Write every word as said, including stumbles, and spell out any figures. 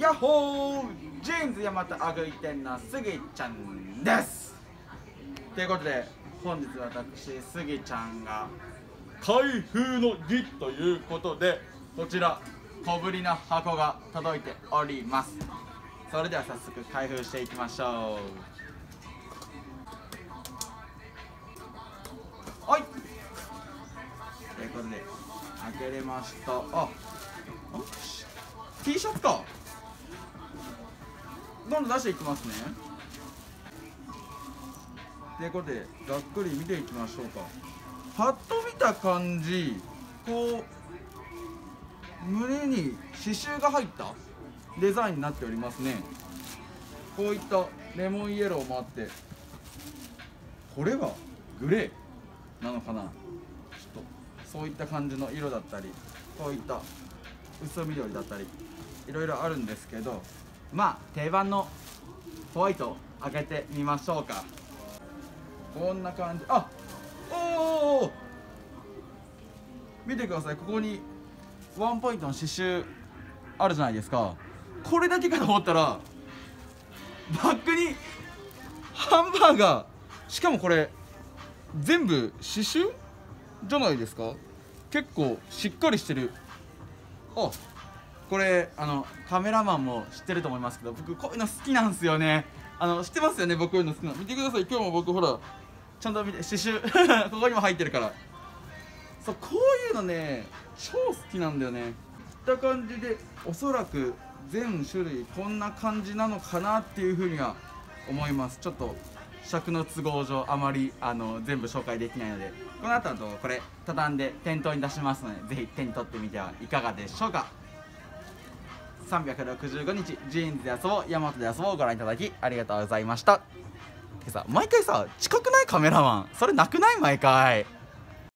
ヤッホー、ジーンズ山田あぐい店のスギちゃんですということで、本日私スギちゃんが開封の儀ということで、こちら小ぶりな箱が届いております。それでは早速開封していきましょう。はい、ということで開けれました。あ、T シャツか。どんどん出していきますね。ということでざっくり見ていきましょうか。パッと見た感じ、こう胸に刺繍が入ったデザインになっておりますね。こういったレモンイエローもあって、これはグレーなのかな、ちょっとそういった感じの色だったり、こういった薄緑だったりいろいろあるんですけど、まあ定番のホワイト開けてみましょうか。こんな感じ。あ、おお、見てください。ここにワンポイントの刺繍あるじゃないですか。これだけかと思ったらバッグにハンバーガー、しかもこれ全部刺繍じゃないですか。結構しっかりしてる。あ、これあのカメラマンも知ってると思いますけど、僕こういうの好きなんですよね。あの知ってますよね、僕こういうの好きなの。見てください、今日も僕ほらちゃんと見て、刺繍ここにも入ってるから。そう、こういうのね超好きなんだよね。いった感じで、おそらく全種類こんな感じなのかなっていうふうには思います。ちょっと尺の都合上あまりあの全部紹介できないので、この後だとこれ畳んで店頭に出しますので、ぜひ手に取ってみてはいかがでしょうか。さんびゃくろくじゅうごにちジーンズで遊ぼう、ヤマトで遊ぼうをご覧いただきありがとうございました。ってさ、毎回さ近くないカメラマン、それなくない？毎回。